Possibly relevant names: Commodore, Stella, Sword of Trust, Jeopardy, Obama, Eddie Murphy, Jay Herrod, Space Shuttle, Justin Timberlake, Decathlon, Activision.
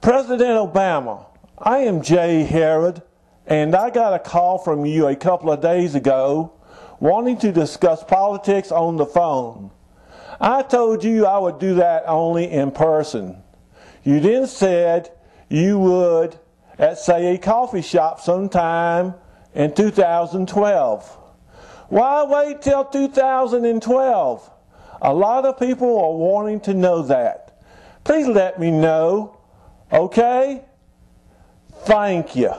President Obama, I am Jay Herrod, and I got a call from you a couple of days ago wanting to discuss politics on the phone. I told you I would do that only in person. You then said you would at, say, a coffee shop sometime in 2012. Why wait till 2012? A lot of people are wanting to know that. Please let me know, okay? Thank you.